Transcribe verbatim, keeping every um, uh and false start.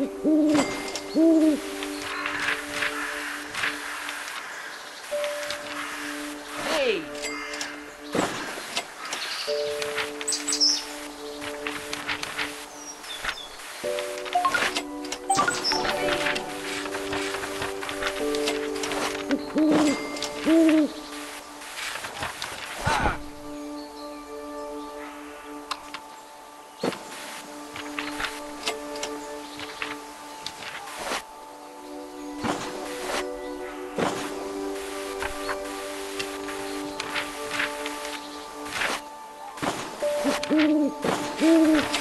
Hey! Ooh, ooh.